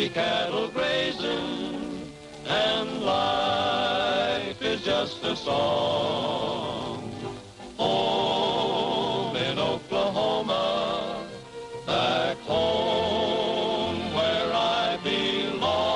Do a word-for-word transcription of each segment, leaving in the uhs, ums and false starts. see cattle grazing, and life is just a song. Home in Oklahoma, back home where I belong.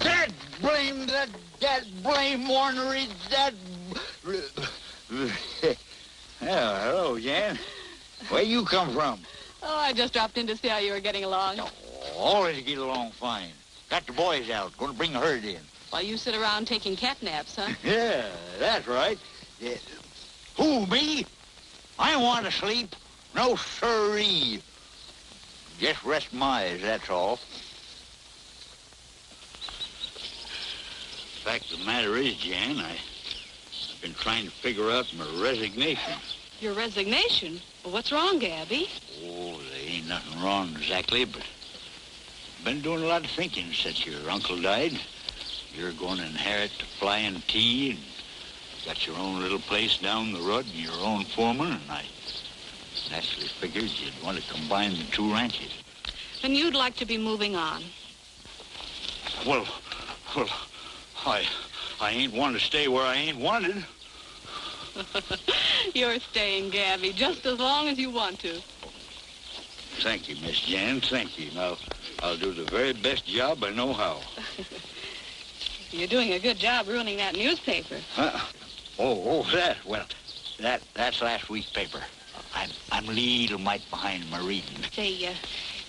That blame, that, that blame ornery, that... Oh, hello, Jan. Where you come from? Oh, I just dropped in to see how you were getting along. Oh, always get along fine. Got the boys out. Going to bring the herd in. While you sit around taking cat naps, huh? Yeah, that's right. Yeah. Who, me? I want to sleep. No siree. Just rest my eyes, that's all. Fact of the matter is, Jan, I... been trying to figure out my resignation. Your resignation? Well, what's wrong, Gabby? Oh, there ain't nothing wrong exactly, but I've been doing a lot of thinking since your uncle died. You're going to inherit the Flying T, and got your own little place down the road and your own foreman, and I naturally figured you'd want to combine the two ranches. And you'd like to be moving on. Well, well, I... I ain't wanting to stay where I ain't wanted. You're staying, Gabby, just as long as you want to. Thank you, Miss Jan, thank you. Now, I'll do the very best job I know how. You're doing a good job ruining that newspaper. Uh, oh, oh, that, well, that, that's last week's paper. I'm, I'm a little mite behind my reading. Say, uh,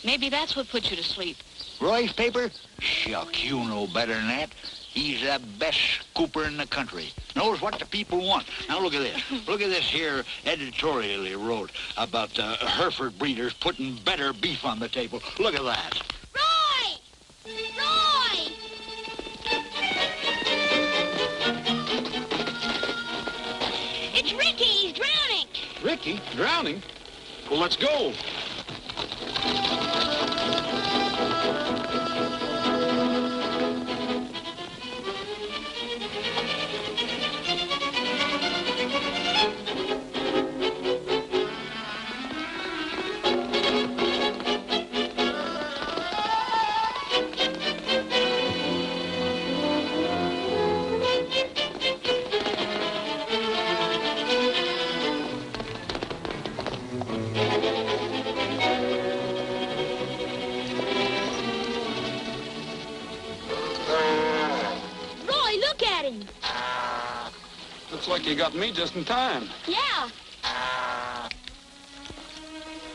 maybe that's what put you to sleep. Roy's paper? Shucks, you know better than that. He's the best scooper in the country. Knows what the people want. Now, look at this. Look at this here editorial he wrote about the uh, Hereford breeders putting better beef on the table. Look at that. Roy! Roy! It's Ricky. He's drowning. Ricky? Drowning? Well, let's go. You got me just in time. Yeah.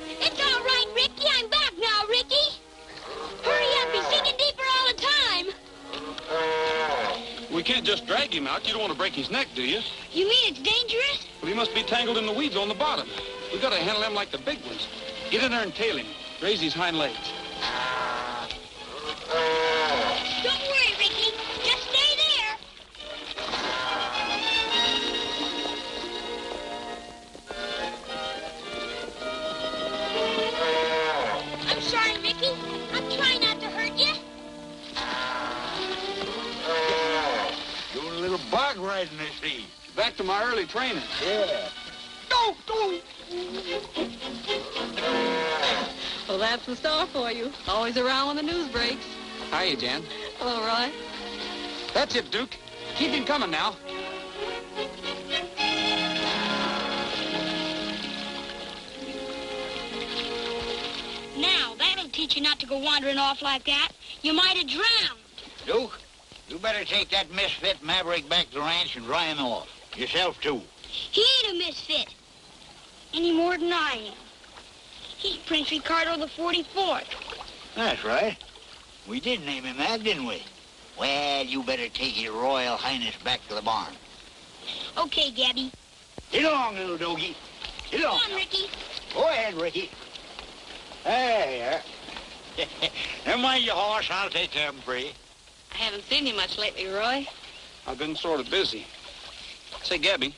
It's all right, Ricky. I'm back now, Ricky. Hurry up. He's sinking deeper all the time. We can't just drag him out. You don't want to break his neck, do you? You mean it's dangerous? Well, he must be tangled in the weeds on the bottom. We've got to handle him like the big ones. Get in there and tail him. Raise his hind legs. Back to my early training. Yeah. Go, go. Well, that's the star for you. Always around when the news breaks. Hiya, Jan. Hello, Roy. That's it, Duke. Keep him coming now. Now, that'll teach you not to go wandering off like that. You might have drowned. Duke? You better take that misfit maverick back to the ranch and dry him off. Yourself, too. He ain't a misfit. Any more than I am. He's Prince Ricardo the forty-fourth. That's right. We did name him that, didn't we? Well, you better take your Royal Highness back to the barn. Okay, Gabby. Get along, little doggy. Get along. Come on, Ricky. Go ahead, Ricky. There you are. Never mind your horse. I'll take care of him for you. I haven't seen you much lately, Roy. I've been sort of busy. Say, Gabby,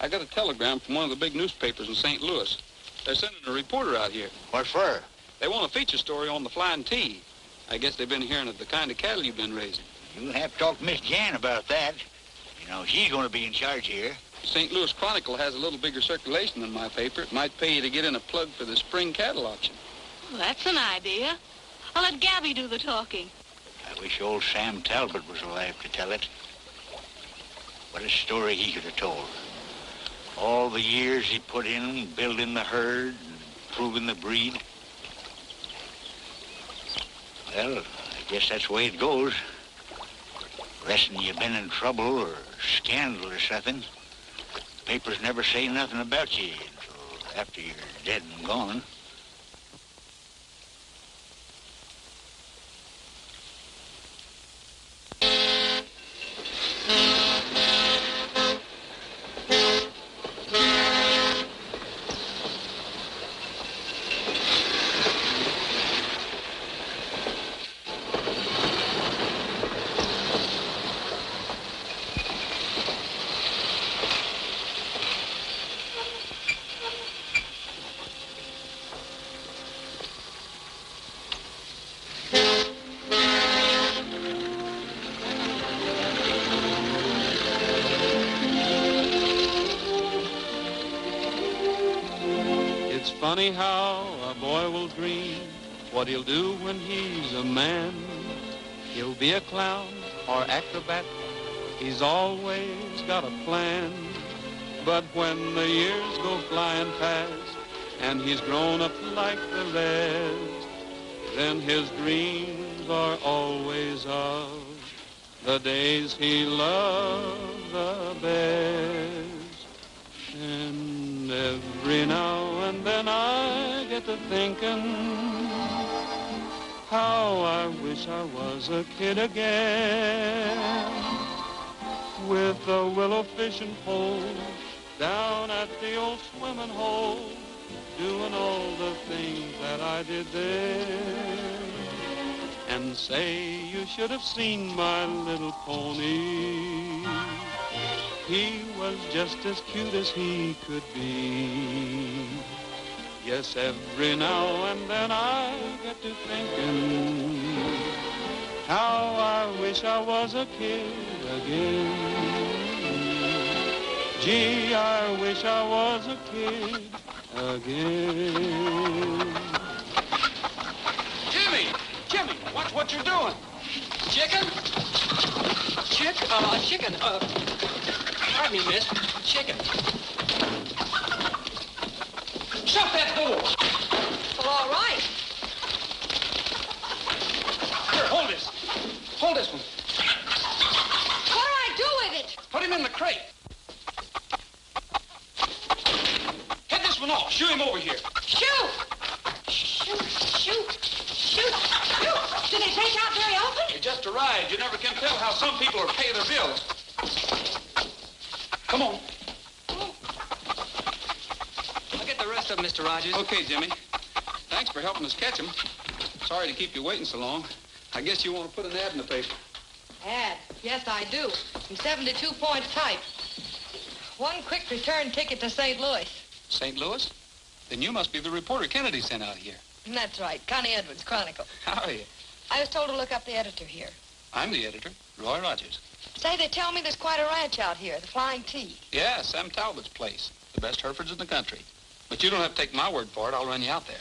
I got a telegram from one of the big newspapers in Saint Louis. They're sending a reporter out here. What for? They want a feature story on the Flying T. I guess they've been hearing of the kind of cattle you've been raising. You'll have to talk to Miss Jan about that. You know, she's going to be in charge here. Saint Louis Chronicle has a little bigger circulation than my paper. It might pay you to get in a plug for the spring cattle auction. Well, that's an idea. I'll let Gabby do the talking. I wish old Sam Talbot was alive to tell it. What a story he could have told. All the years he put in building the herd and proving the breed. Well, I guess that's the way it goes. Reckon you've been in trouble or scandal or something. Papers never say nothing about you until after you're dead and gone. Funny how a boy will dream what he'll do when he's a man. He'll be a clown or acrobat. He's always got a plan. But when the years go flying past and he's grown up like the rest, then his dreams are always of the days he loved the best. And every now and then I get to thinking how I wish I was a kid again, with a willow fishing pole down at the old swimming hole, doing all the things that I did there. And say, you should have seen my little pony. He was just as cute as he could be. Yes, every now and then I get to thinking how I wish I was a kid again. Gee, I wish I was a kid again. Jimmy, Jimmy, watch what you're doing. Chicken? Chick, uh, chicken, uh, pardon me, miss, chicken. Shut that door! Well, all right. Here, hold this. Hold this one. What do I do with it? Put him in the crate. Head this one off. Shoot him over here. Shoot! Shoot, shoot, shoot, shoot! Do they take out very often? You're just arrived. You never can tell how some people are paying their bills. Come on. Up, Mister Rogers. Okay, Jimmy. Thanks for helping us catch him. Sorry to keep you waiting so long. I guess you want to put an ad in the paper. Ad? Yes, I do. In seventy-two point type. One quick return ticket to Saint Louis. Saint Louis? Then you must be the reporter Kennedy sent out here. That's right. Connie Edwards, Chronicle. How are you? I was told to look up the editor here. I'm the editor, Roy Rogers. Say, they tell me there's quite a ranch out here, the Flying T. Yeah, Sam Talbot's place. The best Herefords in the country. But you don't have to take my word for it. I'll run you out there.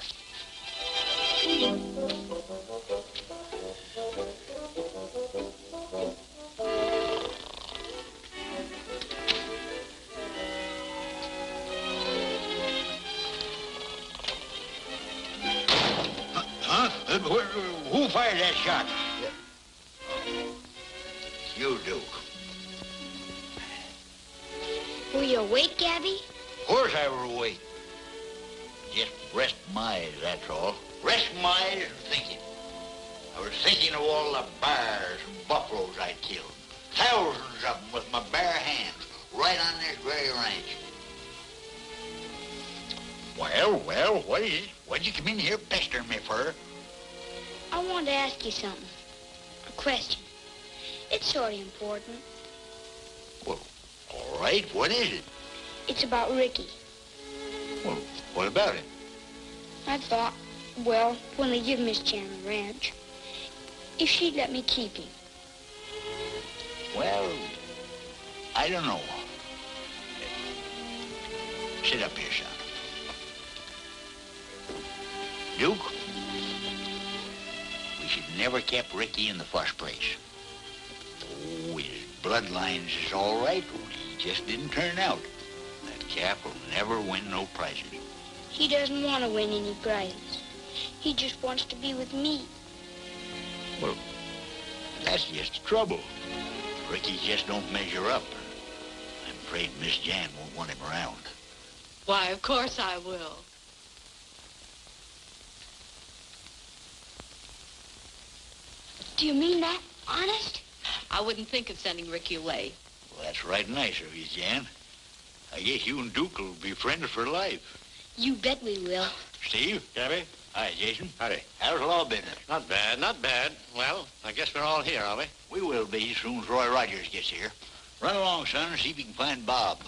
Huh? Uh, where, who fired that shot? Yeah. Oh. You, Duke. Were you awake, Gabby? Of course I were awake. Just rest my eyes, that's all. Rest my eyes and thinking. I was thinking of all the bears and buffaloes I killed. Thousands of them with my bare hands, right on this very ranch. Well, well, what is it? What'd you come in here pestering me for? I wanted to ask you something. A question. It's sort of important. Well, all right, what is it? It's about Ricky. Well, what about him? I thought Well, when they give Miss Jan the ranch, if she'd let me keep him. Well, I don't know. Sit up here, son. Duke, we should never kept Ricky in the first place. Oh, his bloodlines is all right. He just didn't turn out. That calf will never win no prizes. He doesn't want to win any prizes. He just wants to be with me. Well, that's just the trouble. Ricky just don't measure up. I'm afraid Miss Jan won't want him around. Why, of course I will. Do you mean that? Honest? I wouldn't think of sending Ricky away. Well, that's right nice of you, Jan. I guess you and Duke will be friends for life. You bet we will. Steve? Gabby? Hi, Jason. Howdy. How's the law business? Not bad, not bad. Well, I guess we're all here, are we? We will be as soon as Roy Rogers gets here. Run along, son, and see if you can find Bob.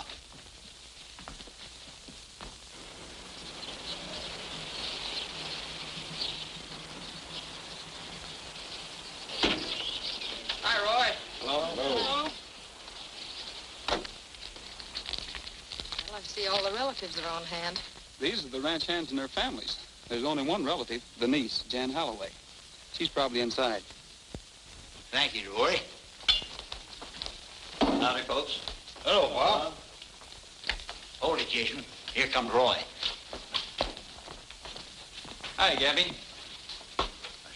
Hi, Roy. Hello. Hello. Hello. Well, I see all the relatives are on hand. These are the ranch hands and their families. There's only one relative, the niece, Jan Holloway. She's probably inside. Thank you, Roy. Howdy, folks. Hello, Bob. Hold it, Jason. Here comes Roy. Hi, Gabby. I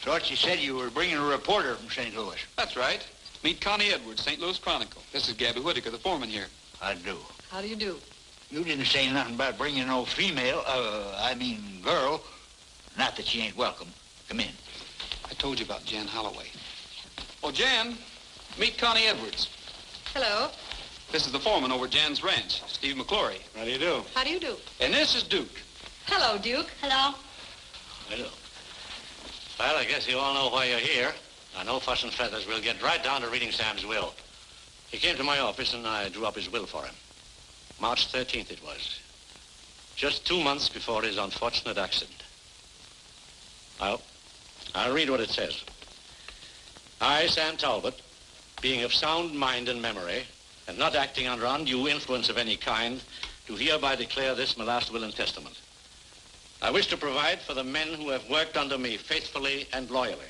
thought you said you were bringing a reporter from Saint Louis. That's right. Meet Connie Edwards, Saint Louis Chronicle. This is Gabby Whittaker, the foreman here. I do. How do you do? You didn't say nothing about bringing no female, uh, I mean girl. Not that she ain't welcome. Come in. I told you about Jan Holloway. Oh, Jan, meet Connie Edwards. Hello. This is the foreman over Jan's ranch, Steve McClory. How do you do? How do you do? And this is Duke. Hello, Duke. Hello. Hello. Well, I guess you all know why you're here. Now, no fuss and feathers. We'll get right down to reading Sam's will. He came to my office, and I drew up his will for him. March thirteenth, it was. Just two months before his unfortunate accident. I'll, I'll read what it says. I, Sam Talbot, being of sound mind and memory, and not acting under undue influence of any kind, do hereby declare this my last will and testament. I wish to provide for the men who have worked under me faithfully and loyally.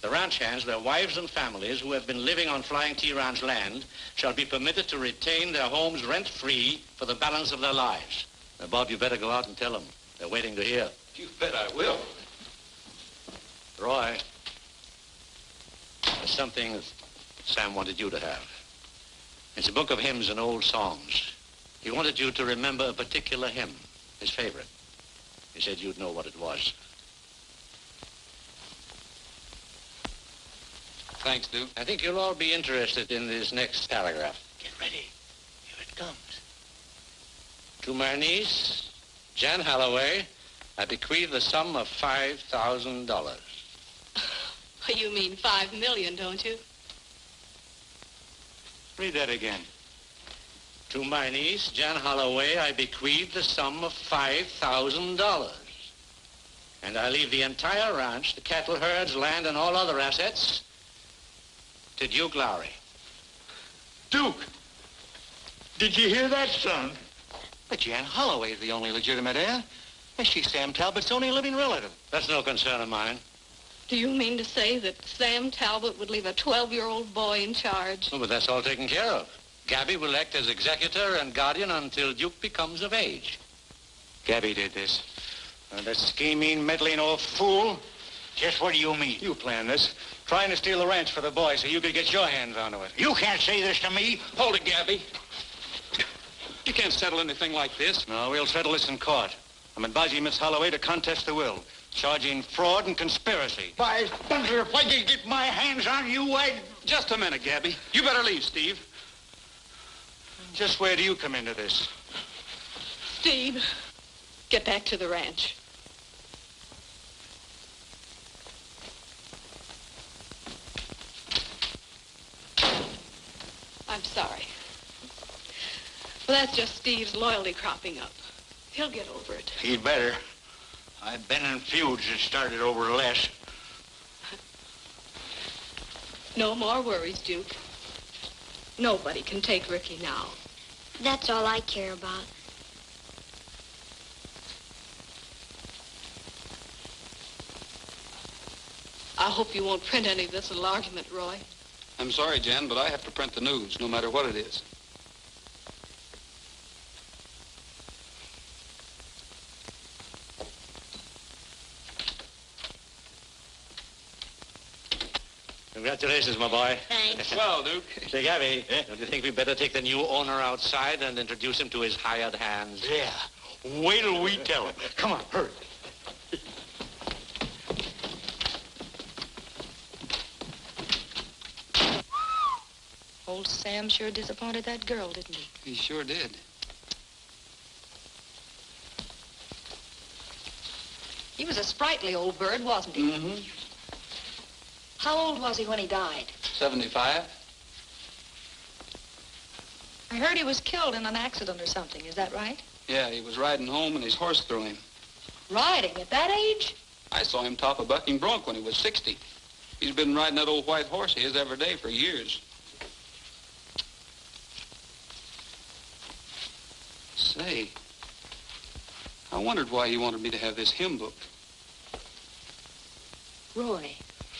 The ranch hands, their wives and families who have been living on Flying T Ranch land shall be permitted to retain their homes rent-free for the balance of their lives. Now, Bob, you better go out and tell them. They're waiting to hear. You bet I will. Roy, there's something that Sam wanted you to have. It's a book of hymns and old songs. He wanted you to remember a particular hymn, his favorite. He said you'd know what it was. Thanks, Duke. I think you'll all be interested in this next paragraph. Get ready. Here it comes. To my niece, Jan Holloway, I bequeath the sum of five thousand dollars. You mean five million, don't you? Read that again. To my niece, Jan Holloway, I bequeath the sum of five thousand dollars. And I leave the entire ranch, the cattle herds, land, and all other assets to Duke Lowry. Duke! Did you hear that, son? But Jan Holloway is the only legitimate heir. And she's Sam Talbot's only living relative. That's no concern of mine. Do you mean to say that Sam Talbot would leave a twelve-year-old boy in charge? Oh, but that's all taken care of. Gabby will act as executor and guardian until Duke becomes of age. Gabby did this. And that scheming, meddling old fool. Just what do you mean? You planned this. Trying to steal the ranch for the boy so you could get your hands onto it. You can't say this to me. Hold it, Gabby. You can't settle anything like this. No, we'll settle this in court. I'm advising Miss Holloway to contest the will, charging fraud and conspiracy. By thunder, if I could get my hands on you, I'd... Just a minute, Gabby. You better leave, Steve. Just where do you come into this? Steve, get back to the ranch. I'm sorry. Well, that's just Steve's loyalty cropping up. He'll get over it. He'd better. I've been in feuds that started over less. No more worries, Duke. Nobody can take Ricky now. That's all I care about. I hope you won't print any of this little argument, Roy. I'm sorry, Jan, but I have to print the news, no matter what it is. Congratulations, my boy. Thanks. Well, Duke. Say, Gabby, eh? Don't you think we'd better take the new owner outside and introduce him to his hired hands? Yeah. Wait till we tell him. Come on, hurry. Old Sam sure disappointed that girl, didn't he? He sure did. He was a sprightly old bird, wasn't he? Mm-hmm. How old was he when he died? seventy-five. I heard he was killed in an accident or something. Is that right? Yeah, he was riding home and his horse threw him. Riding at that age? I saw him top a bucking bronc when he was sixty. He's been riding that old white horse he is every day for years. Say, I wondered why you wanted me to have this hymn book. Roy,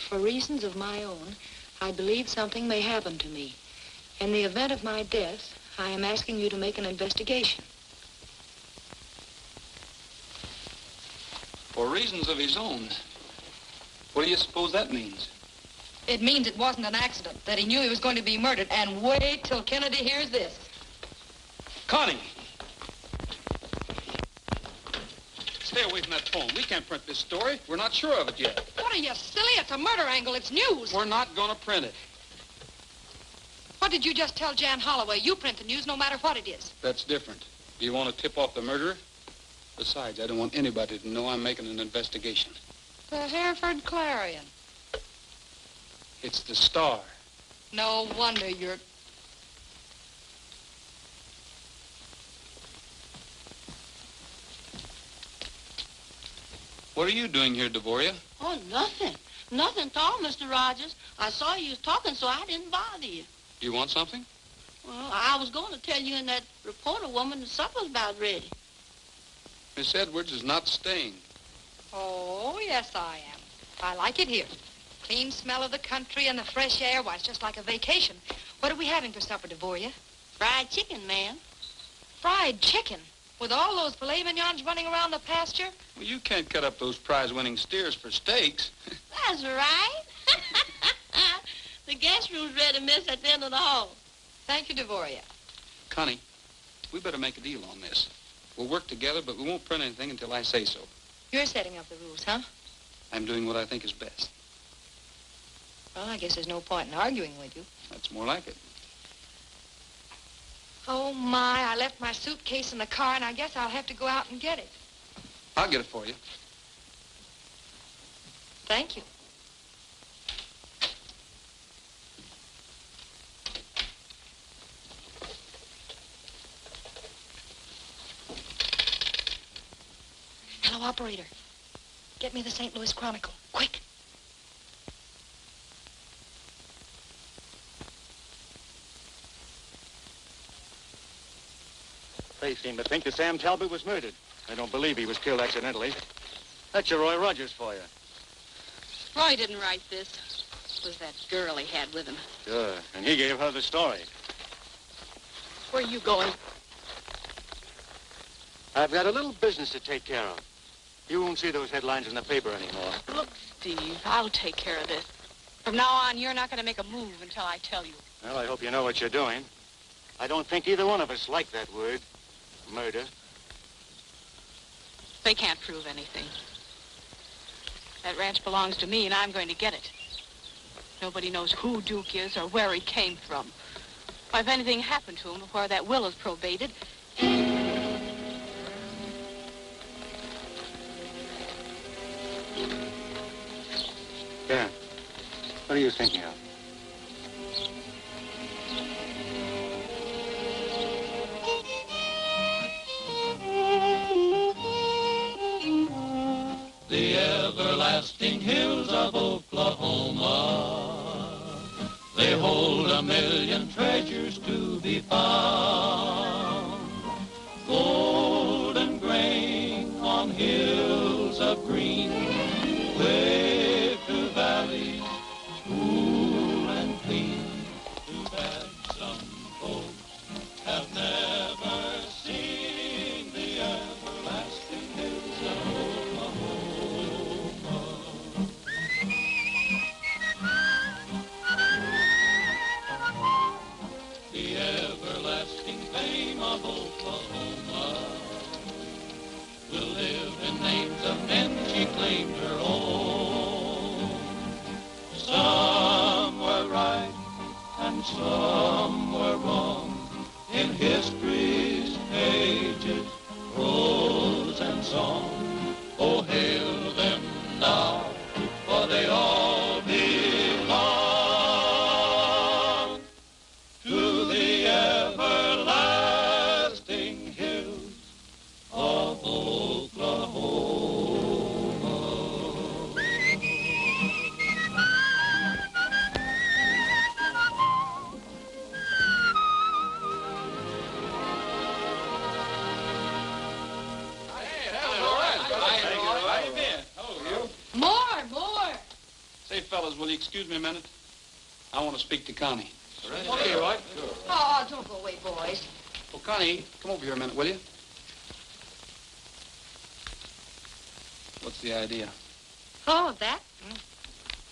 for reasons of my own, I believe something may happen to me. In the event of my death, I am asking you to make an investigation. For reasons of his own? What do you suppose that means? It means it wasn't an accident, that he knew he was going to be murdered. And wait till Kennedy hears this. Connie! Stay away from that phone. We can't print this story. We're not sure of it yet. What are you, silly? It's a murder angle. It's news. We're not going to print it. What did you just tell Jan Holloway? You print the news no matter what it is. That's different. Do you want to tip off the murderer? Besides, I don't want anybody to know I'm making an investigation. The Hereford Clarion. It's the Star. No wonder you're... What are you doing here, DeVoria? Oh, nothing. Nothing at all, Mister Rogers. I saw you was talking, so I didn't bother you. You want something? Well, I was going to tell you and that reporter woman the supper's about ready. Miss Edwards is not staying. Oh, yes, I am. I like it here. Clean smell of the country and the fresh air. Why, it's just like a vacation. What are we having for supper, DeVoria? Fried chicken, ma'am. Fried chicken? With all those filet mignons running around the pasture? Well, you can't cut up those prize-winning steers for steaks. That's right. The guest room's ready, miss, at the end of the hall. Thank you, DeVoria. Connie, we better make a deal on this. We'll work together, but we won't print anything until I say so. You're setting up the rules, huh? I'm doing what I think is best. Well, I guess there's no point in arguing with you. That's more like it. Oh, my, I left my suitcase in the car, and I guess I'll have to go out and get it. I'll get it for you. Thank you. Hello, operator. Get me the Saint Louis Chronicle, quick. They seem to think that Sam Talbot was murdered. I don't believe he was killed accidentally. That's your Roy Rogers for you. Roy didn't write this. It was that girl he had with him. Sure, and he gave her the story. Where are you going? I've got a little business to take care of. You won't see those headlines in the paper anymore. Look, Steve, I'll take care of this. From now on, you're not going to make a move until I tell you. Well, I hope you know what you're doing. I don't think either one of us like that word. Murder. They can't prove anything. That ranch belongs to me, and I'm going to get it. Nobody knows who Duke is or where he came from. Or if anything happened to him before that will is probated. Yeah. What are you thinking of? everlasting hills of Oklahoma. They hold a million treasures to be found. Golden grain on hills of green, wave to valleys, cool and clean. Too bad some folks have never seen the everlasting hills of Oklahoma. The everlasting fame of Oklahoma will live in names of men she claimed her own. Some were right and some were wrong in history's pages, prose and song. Oh, hail them now, for they all belong to the everlasting hills of Oklahoma. More, more. Say, fellas, will you excuse me a minute? I want to speak to Connie. Okay, all right. Oh, don't go away, boys. Well, Connie, come over here a minute, will you? What's the idea? Oh, that?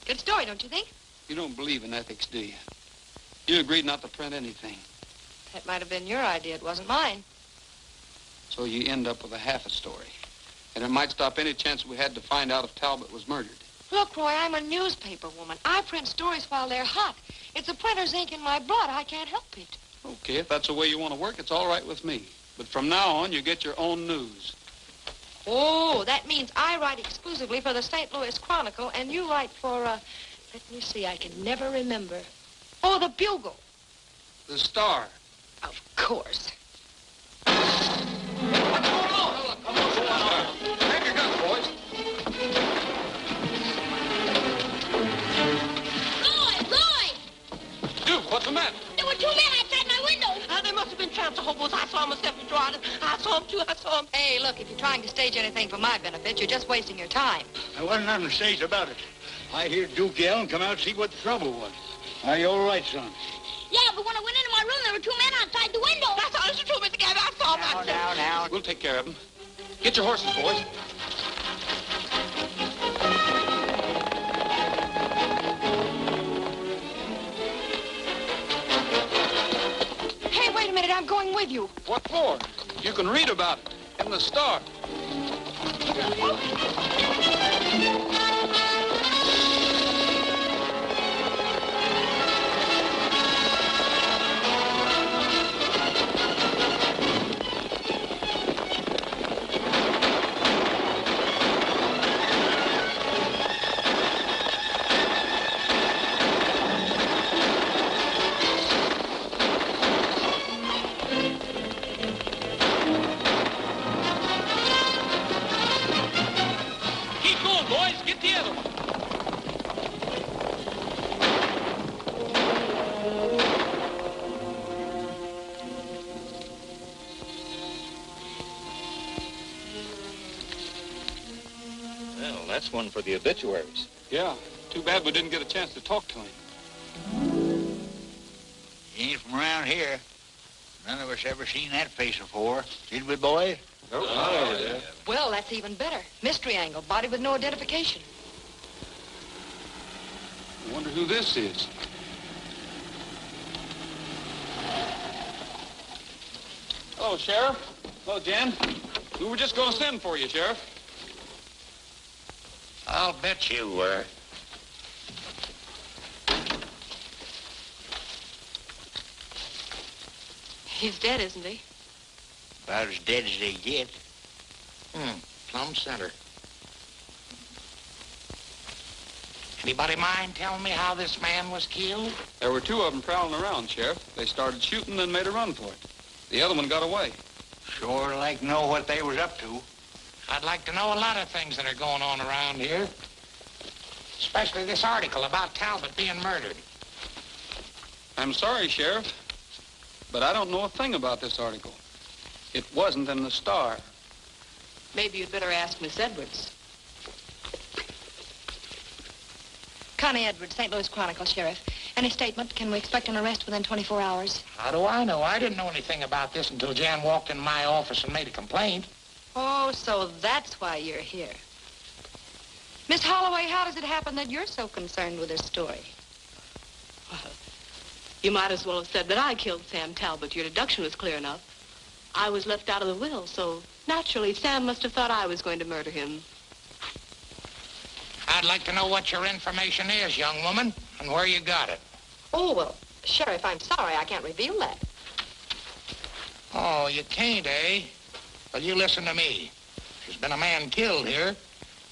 Good story, don't you think? You don't believe in ethics, do you? You agreed not to print anything, That might have been your idea. It wasn't mine. so you end up with a half a story. And it might stop any chance we had to find out if Talbot was murdered. Look, Roy, I'm a newspaper woman. I print stories while they're hot. It's the printer's ink in my blood. I can't help it. Okay, if that's the way you want to work, it's all right with me. But from now on, you get your own news. Oh, that means I write exclusively for the Saint Louis Chronicle, and you write for, uh, let me see, I can never remember. Oh, the Bugle. The Star. Of course. What's going on? What's going on? Grab your guns, boys. Roy, Roy! Duke, what's the matter? There were two men outside my window. Uh, they must have been tramps or hobos. I saw them a second ago. I saw them, too. I saw them. Hey, look, if you're trying to stage anything for my benefit, you're just wasting your time. There wasn't nothing staged about it. I hear Duke yell and come out and see what the trouble was. Are you all right, son? Yeah, but when I went into my room, there were two men outside the window. That's all it's true, Mister Gabby. I saw them outside. Now, now, now. We'll take care of them. Get your horses, boys. Hey, wait a minute. I'm going with you. What for? You can read about it in the Star. That's one for the obituaries. Yeah, too bad we didn't get a chance to talk to him. He ain't from around here. None of us ever seen that face before, did we, boy? No, nope. Oh, yeah. Well, that's even better. Mystery angle, body with no identification. I wonder who this is. Hello, Sheriff. Hello, Jan. We were just going to send for you, Sheriff. I'll bet you were. He's dead, isn't he? About as dead as they get. Hmm, plumb center. Anybody mind telling me how this man was killed? There were two of them prowling around, Sheriff. They started shooting and made a run for it. The other one got away. Sure like know what they was up to. I'd like to know a lot of things that are going on around here. Especially this article about Talbot being murdered. I'm sorry, Sheriff, but I don't know a thing about this article. It wasn't in the Star. Maybe you'd better ask Miss Edwards. Connie Edwards, Saint Louis Chronicle, Sheriff. Any statement? Can we expect an arrest within twenty-four hours? How do I know? I didn't know anything about this until Jan walked in my office and made a complaint. Oh, so that's why you're here. Miss Holloway, how does it happen that you're so concerned with her story? Well, you might as well have said that I killed Sam Talbot. Your deduction was clear enough. I was left out of the will, so naturally Sam must have thought I was going to murder him. I'd like to know what your information is, young woman, and where you got it. Oh, well, Sheriff, I'm sorry. I can't reveal that. Oh, you can't, eh? Well, you listen to me. There's been a man killed here,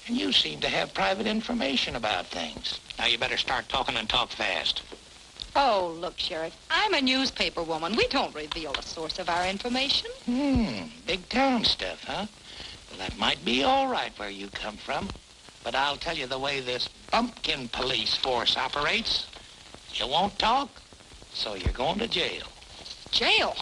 and you seem to have private information about things. Now, you better start talking and talk fast. Oh, look, Sheriff, I'm a newspaper woman. We don't reveal the source of our information. Hmm, big town stuff, huh? Well, that might be all right where you come from. But I'll tell you the way this bumpkin police force operates. You won't talk, so you're going to jail. Jail?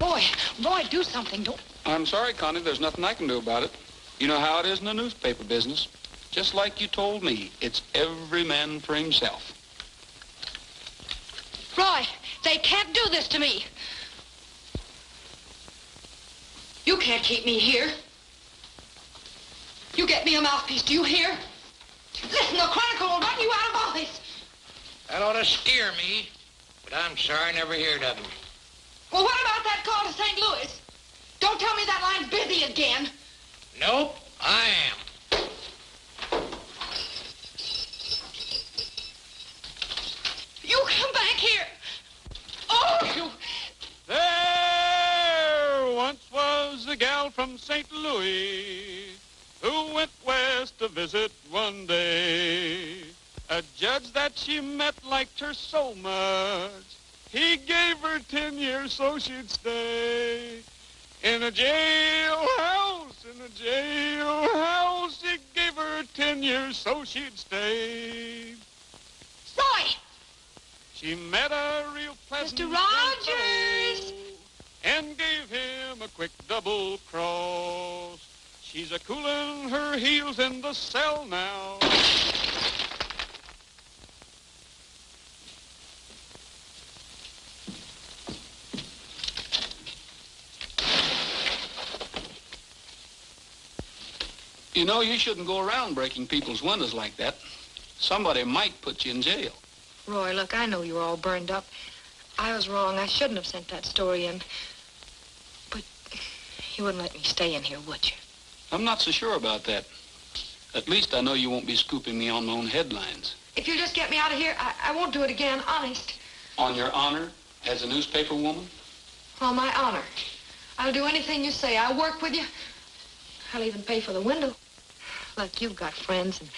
Boy, boy, do something. Don't... I'm sorry, Connie. There's nothing I can do about it. You know how it is in the newspaper business. Just like you told me, it's every man for himself. Roy, they can't do this to me. You can't keep me here. You get me a mouthpiece, do you hear? Listen, the Chronicle will run you out of office. That ought to scare me, but I'm sorry I never heard of him. Well, what about that call to Saint Louis? Don't tell me that line's busy again. Nope, I am. You come back here. Oh, you... There once was a gal from Saint Louis who went west to visit one day. A judge that she met liked her so much, he gave her ten years so she'd stay. In a jailhouse, in a jailhouse, he gave her ten years so she'd stay. Roy! She met a real pleasant... Mister Rogers! And gave him a quick double cross. She's a-coolin' her heels in the cell now. You know, you shouldn't go around breaking people's windows like that. Somebody might put you in jail. Roy, look, I know you're all burned up. I was wrong. I shouldn't have sent that story in. But you wouldn't let me stay in here, would you? I'm not so sure about that. At least I know you won't be scooping me on my own headlines. If you'll just get me out of here, I, I won't do it again, honest. On your honor as a newspaper woman? On my honor. I'll do anything you say. I'll work with you. I'll even pay for the window. Look, you've got friends, and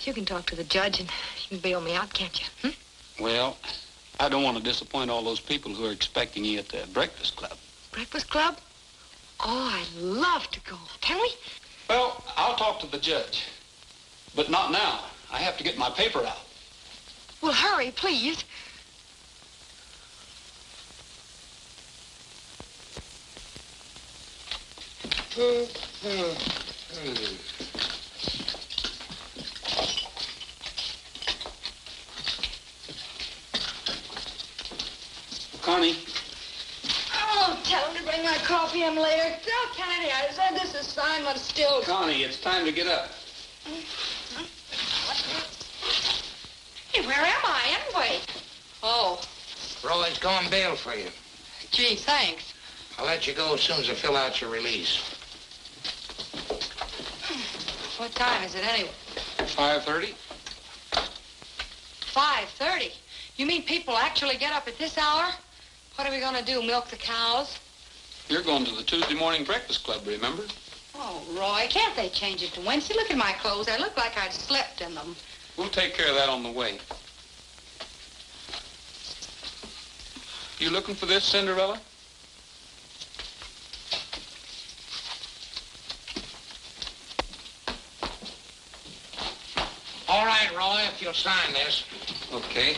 you can talk to the judge, and you can bail me out, can't you? Hmm? Well, I don't want to disappoint all those people who are expecting you at the Breakfast Club. Breakfast Club? Oh, I'd love to go. Can we? Well, I'll talk to the judge. But not now. I have to get my paper out. Well, hurry, please. Connie. Tell him to bring my coffee in later. Tell Kennedy I said this assignment's still... Connie, it's time to get up. Mm-hmm. Hey, where am I, anyway? Oh. Roy's gone bail for you. Gee, thanks. I'll let you go as soon as I fill out your release. What time is it, anyway? five thirty. five thirty? You mean people actually get up at this hour? What are we going to do, milk the cows? You're going to the Tuesday morning breakfast club, remember? Oh, Roy, can't they change it to Wednesday? Look at my clothes. I look like I'd slept in them. We'll take care of that on the way. You looking for this, Cinderella? All right, Roy, if you'll sign this. Okay.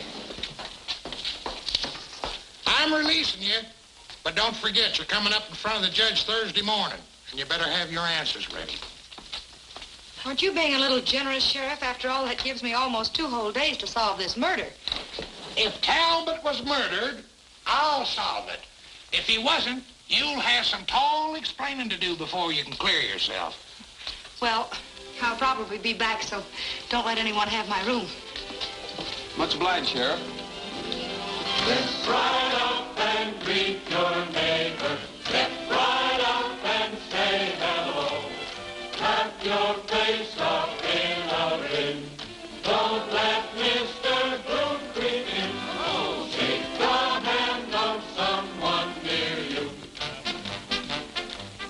I'm releasing you, but don't forget, you're coming up in front of the judge Thursday morning, and you better have your answers ready. Aren't you being a little generous, Sheriff? After all, that gives me almost two whole days to solve this murder. If Talbot was murdered, I'll solve it. If he wasn't, you'll have some tall explaining to do before you can clear yourself. Well, I'll probably be back, so don't let anyone have my room. Much obliged, Sheriff. Let's ride up and greet your neighbor. Let's ride up and say hello. Tap your face up in our ring. Don't let Mister Groom creep in. Oh, shake the hand of someone near you.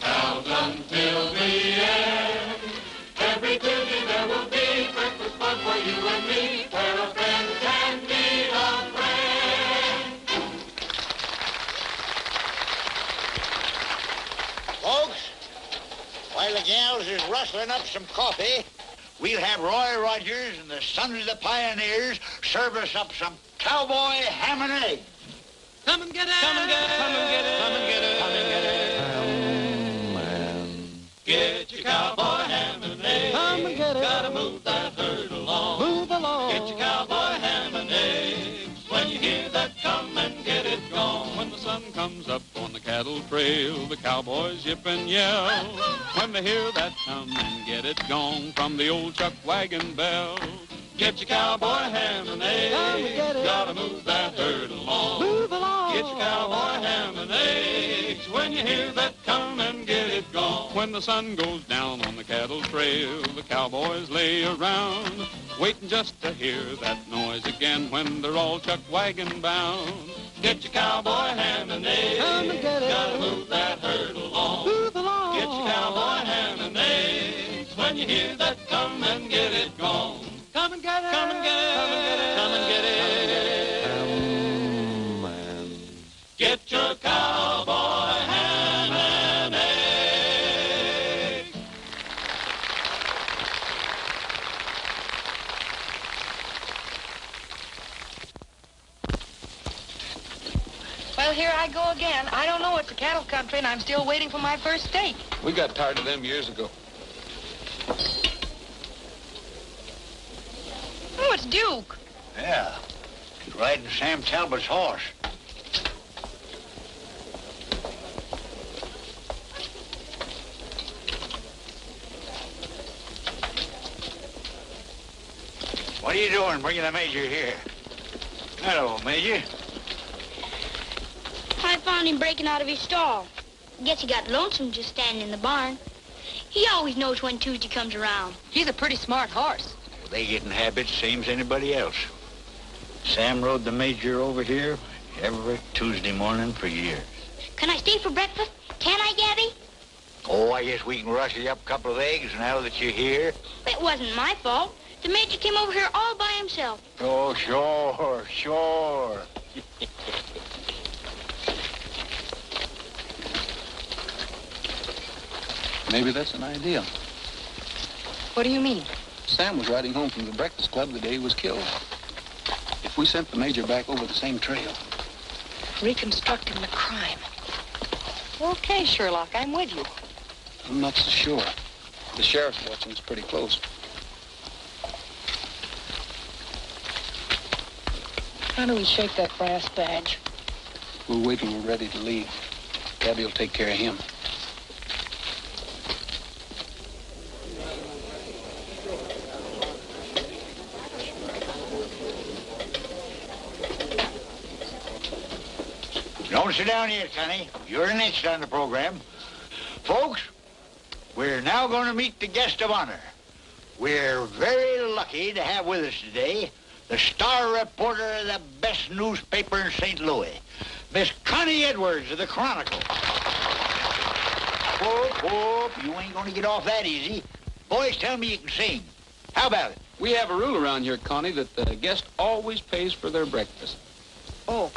Now until the end. Every Tuesday there will be breakfast club for you and me. Where a friend can be a friend. Folks, while the gals is rustling up some coffee, we'll have Roy Rogers and the Sons of the Pioneers serve us up some cowboy ham and eggs. Come and get it! Come and get it! Come and get it! Come and get it! Come and get it! Get your cowboy ham and eggs. Come and get it! Gotta move that herd along. Move along. Get your cowboy ham and eggs. When you hear that, come and get it gone. When the sun comes up on the cattle trail, the cowboys yip and yell. When they hear that, come and get it gone from the old chuck wagon bell. Get your cowboy ham and eggs. Gotta move that herd along. Move along. Get your cowboy ham and eggs. When you hear that, come and get it gone. When the sun goes down on the cattle trail, the cowboys lay around, waiting just to hear that noise again when they're all chuck wagon bound. Get your cowboy ham and eggs. Come and get it. Gotta move that herd along. Move along. Get your cowboy ham and eggs. When you hear that, come and get it gone. Come and get it. Come and get it. Come and get it. Come and get it. Get your cowboy ham and eggs. Well, here I go again. I don't know, it's a cattle country, and I'm still waiting for my first steak. We got tired of them years ago. Oh, it's Duke. Yeah. He's riding Sam Talbot's horse. What are you doing bringing the Major here? Hello, Major. I found him breaking out of his stall. Guess he got lonesome just standing in the barn. He always knows when Tuesday comes around. He's a pretty smart horse. They get in habits, same as anybody else. Sam rode the Major over here every Tuesday morning for years. Can I stay for breakfast? Can I, Gabby? Oh, I guess we can rush you up a couple of eggs now that you're here. It wasn't my fault. The Major came over here all by himself. Oh, sure, sure. Maybe that's an idea. What do you mean? Sam was riding home from the Breakfast Club the day he was killed. If we sent the Major back over the same trail. Reconstructing the crime. Okay, Sherlock, I'm with you. I'm not so sure. The sheriff's watching us pretty close. How do we shake that brass badge? We'll wait till we're ready to leave. Gabby will take care of him. Don't sit down here, Connie. You're next on the program. Folks, we're now going to meet the guest of honor. We're very lucky to have with us today the star reporter of the best newspaper in Saint Louis, Miss Connie Edwards of the Chronicle. Whoop, whoop, you ain't going to get off that easy. Boys, tell me you can sing. How about it? We have a rule around here, Connie, that the guest always pays for their breakfast. Oh.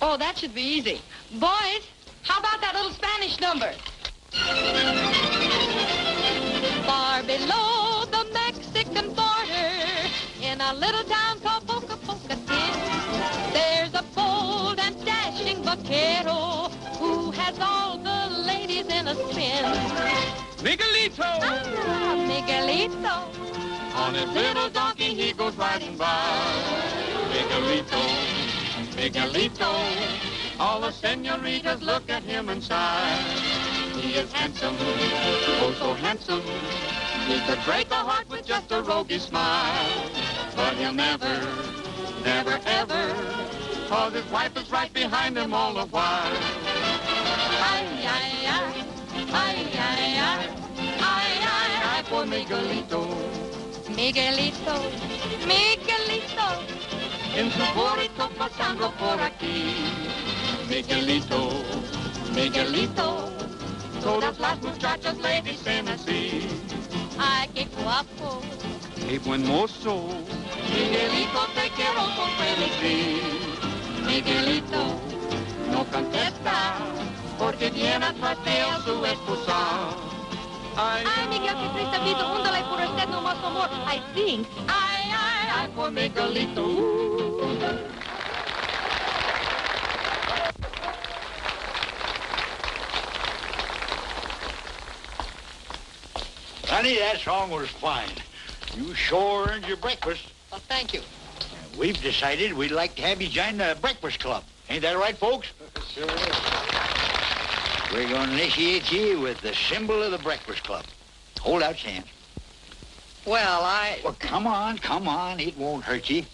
Oh, that should be easy. Boys, how about that little Spanish number? Far below the Mexican a spin. Miguelito! Ah, Miguelito! On his little donkey he goes riding by. Miguelito, Miguelito! All the senoritas look at him and sigh. He is handsome, oh so handsome. He could break a heart with just a roguish smile. But he'll never, never, ever, cause his wife is right behind him all the while. Ay-ay-ay, ay-ay-ay, ay-ay-ay for Miguelito. Miguelito, Miguelito. En su burrito pasando por aquí. Miguelito, Miguelito, todas las muchachas le dicen así. Ay, qué guapo, qué buen mozo, Miguelito, te quiero con felicidad. Miguelito, no contesta, porque tiene atrás de él su esposa. Ay, ay, Miguel, qué triste vida, húndale por usted no más amor, I think. Ay, ay, ay, por Miguelito. Honey, that song was fine. You sure earned your breakfast. Well, thank you. We've decided we'd like to have you join the Breakfast Club. Ain't that right, folks? Sure is. We're going to initiate you with the symbol of the Breakfast Club. Hold out your hand. Well, I... Well, come on, come on. It won't hurt you.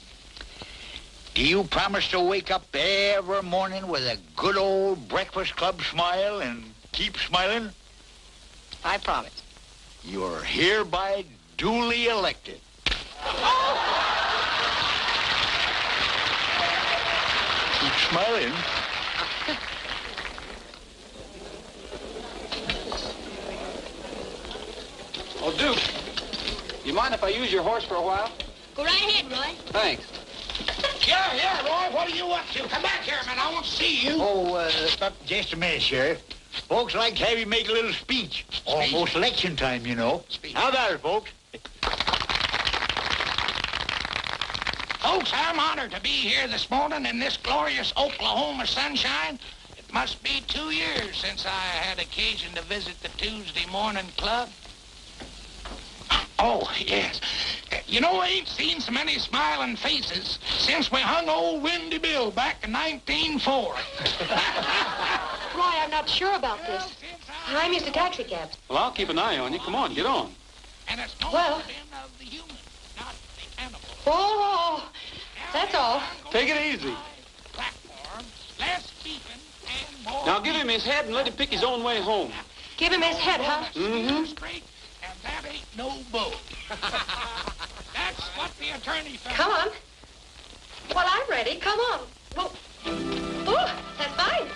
Do you promise to wake up every morning with a good old Breakfast Club smile and keep smiling? I promise. You're hereby duly elected. Oh! Keep smiling. Oh, Duke, you mind if I use your horse for a while? Go right ahead, Roy. Thanks. Yeah, yeah, Roy, what are you up to? Come back here a minute, I won't see you. Oh, uh, just a minute, Sheriff. Folks like to have you make a little speech. speech. Almost election time, you know. Speech. How about it, folks? Folks, I'm honored to be here this morning in this glorious Oklahoma sunshine. It must be two years since I had occasion to visit the Tuesday morning club. Oh, yes. You know, I ain't seen so many smiling faces since we hung old Windy Bill back in nineteen oh four. Roy, I'm not sure about this. I'm used to taxi cabs. Well, I'll keep an eye on you. Come on, get on. And it's no well, of the human, not the animal. Oh, that's all. Take it easy. Now give him his head and let him pick his own way home. Give him his head, huh? Mm-hmm. And that ain't no bull. That's what the attorney found. Come on. Well, I'm ready. Come on. Well, ooh, that's fine.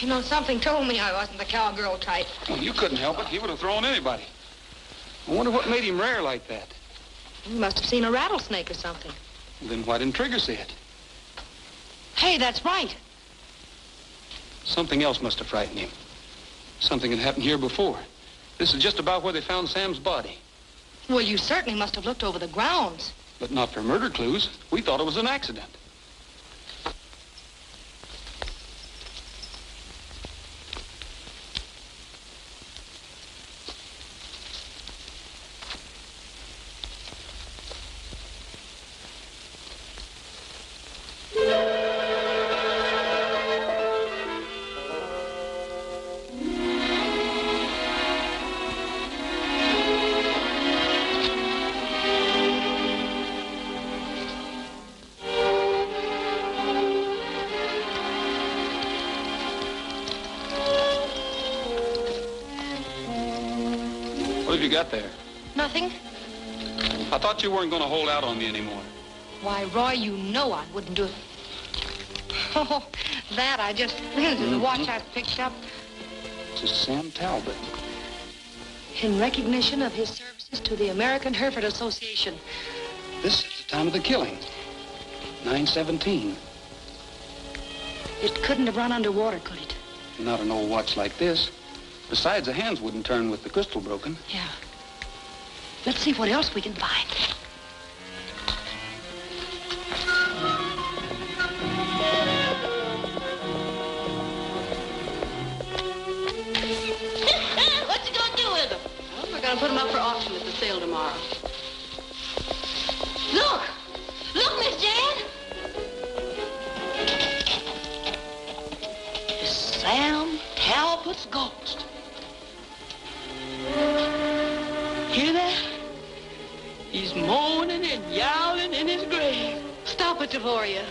You know, something told me I wasn't the cowgirl type. Well, you couldn't help it. He would have thrown anybody. I wonder what made him rare like that. He must have seen a rattlesnake or something. Well, then why didn't Trigger see it? Hey, that's right. Something else must have frightened him. Something had happened here before. This is just about where they found Sam's body. Well, you certainly must have looked over the grounds. But not for murder clues. We thought it was an accident. You got there? Nothing. I thought you weren't going to hold out on me anymore. Why, Roy, you know I wouldn't do it. Oh, that I just... This is mm-hmm. the watch I picked up. This is Sam Talbot. in recognition of his services to the American Hereford Association. This is the time of the killing, nine seventeen. It couldn't have run underwater, could it? Not an old watch like this. Besides, the hands wouldn't turn with the crystal broken. Yeah. Let's see what else we can find. What you gonna do with them? Well, we're gonna put them up for auction at the sale tomorrow. Look! Look, Miss Jan! It's Sam Talbot's ghost. Hear that? He's moaning and yowling in his grave. Stop it, DeVoria.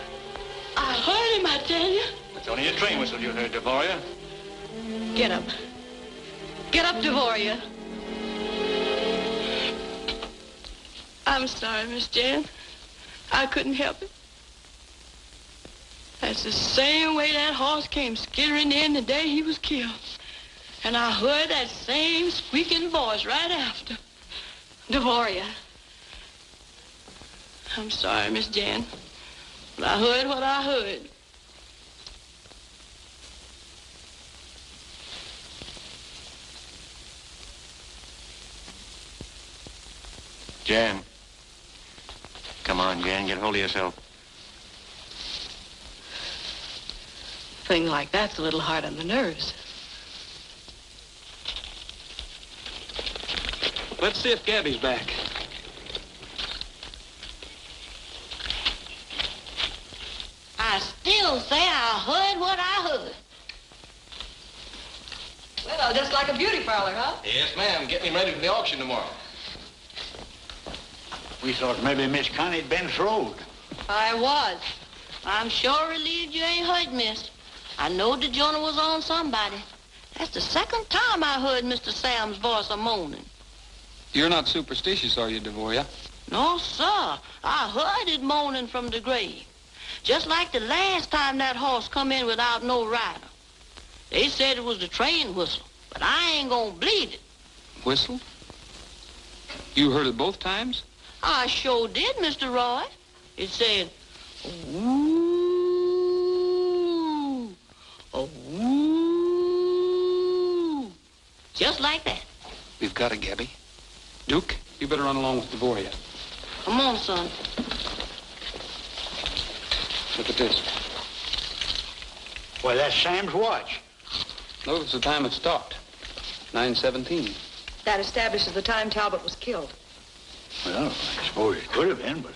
I heard him, I tell you. It's only a train whistle you heard, DeVoria. Get up. Get up, DeVoria. I'm sorry, Miss Jan. I couldn't help it. That's the same way that horse came skittering in the day he was killed. And I heard that same squeaking voice right after. DeVoria. I'm sorry, Miss Jan, but I heard what I heard. Jan. Come on, Jan, get hold of yourself. Thing like that's a little hard on the nerves. Let's see if Gabby's back. I still say I heard what I heard. Well, just like a beauty parlor, huh? Yes, ma'am. Get me ready for the auction tomorrow. We thought maybe Miss Connie had been throwed. I was. I'm sure relieved you ain't hurt, miss. I knowed the journal was on somebody. That's the second time I heard Mister Sam's voice a-moaning. You're not superstitious, are you, DeVoria? No, sir. I heard it moaning from the grave. Just like the last time that horse come in without no rider. They said it was the train whistle, but I ain't gonna believe it. Whistle? You heard it both times? I sure did, Mister Roy. It said, ooh, ooh, just like that. We've got it, Gabby. Duke, you better run along with DeVoria. Come on, son. Look at this. Well, that's Sam's watch. Notice the time it stopped, nine seventeen. That establishes the time Talbot was killed. Well, I suppose it could have been, but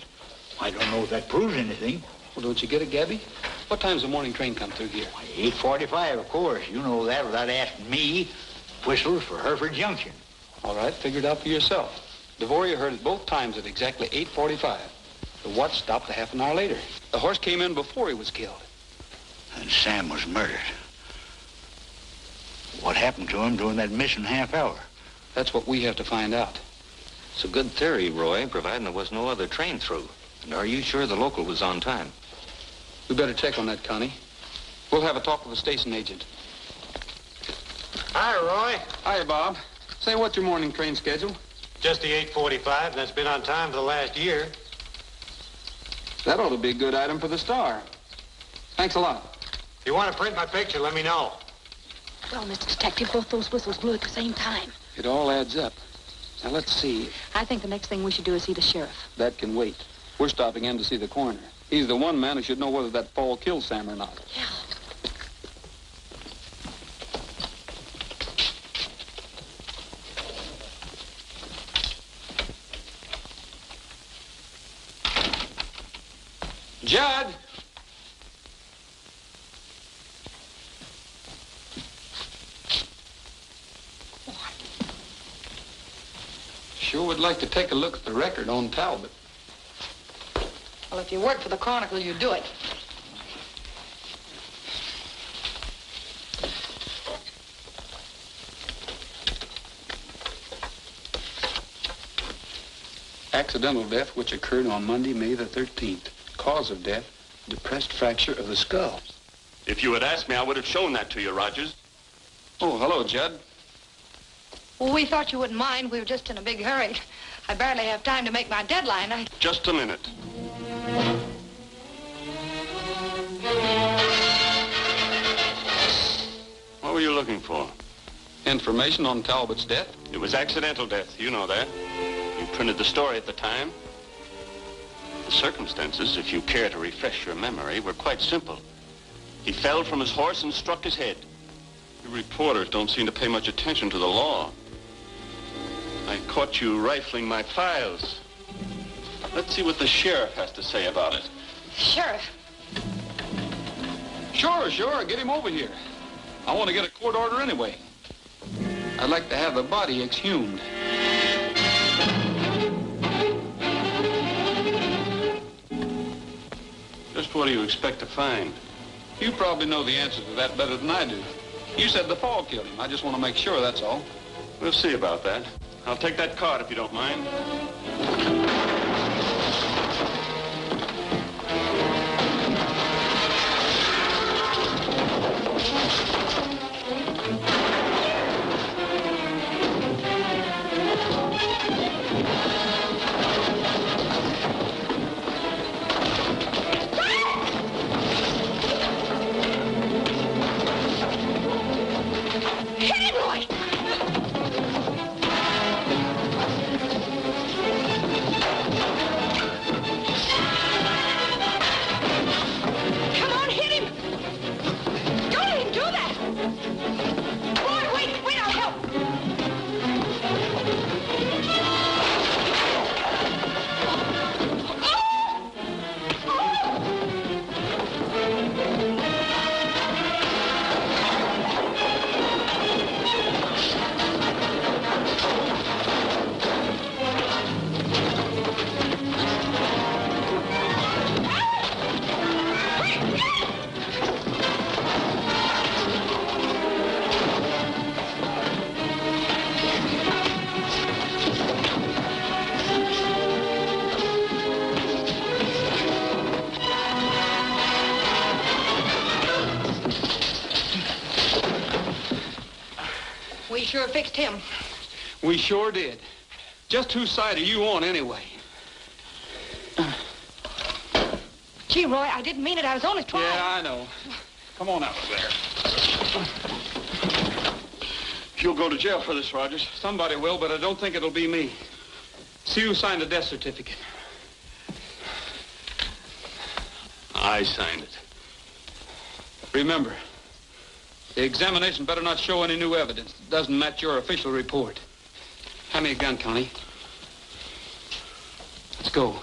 I don't know if that proves anything. Well, don't you get it, Gabby? What time's the morning train come through here? Why, eight forty-five, of course. You know that without asking me. Whistles for Hereford Junction. All right, figure it out for yourself. DeVoria heard it both times at exactly eight forty-five. The watch stopped a half an hour later. The horse came in before he was killed. And Sam was murdered. What happened to him during that missing half hour? That's what we have to find out. It's a good theory, Roy, providing there was no other train through. And are you sure the local was on time? We better check on that, Connie. We'll have a talk with the station agent. Hi, Roy. Hi, Bob. Say, what's your morning train schedule? Just the eight forty-five, and that's been on time for the last year. That ought to be a good item for the Star. Thanks a lot. If you want to print my picture, let me know. Well, Mister Detective, both those whistles blew at the same time. It all adds up. Now, let's see. I think the next thing we should do is see the sheriff. That can wait. We're stopping in to see the coroner. He's the one man who should know whether that fall killed Sam or not. Yeah. Judd! Sure would like to take a look at the record on Talbot. Well, if you work for the Chronicle, you do it. Accidental death which occurred on Monday, May the thirteenth. Cause of death, depressed fracture of the skull. If you had asked me, I would have shown that to you, Rogers. Oh, hello, Judd. Well, we thought you wouldn't mind. We were just in a big hurry. I barely have time to make my deadline. I... Just a minute. What were you looking for? Information on Talbot's death? It was accidental death. You know that. You printed the story at the time. The circumstances, if you care to refresh your memory, were quite simple. He fell from his horse and struck his head. You reporters don't seem to pay much attention to the law. I caught you rifling my files. Let's see what the sheriff has to say about it. Sheriff? Sure, sure. Get him over here. I want to get a court order anyway. I'd like to have the body exhumed. Just what do you expect to find? You probably know the answer to that better than I do. You said the fall killed him. I just want to make sure, that's all. We'll see about that. I'll take that card if you don't mind. Sure fixed him. We sure did. Just whose side are you on anyway? Gee, Roy, I didn't mean it. I was only trying. Yeah, I know. Come on out of there. You'll go to jail for this, Rogers. Somebody will, but I don't think it'll be me. See who signed the death certificate. I signed it. Remember, the examination better not show any new evidence that doesn't match your official report. Hand me a gun, Connie. Let's go.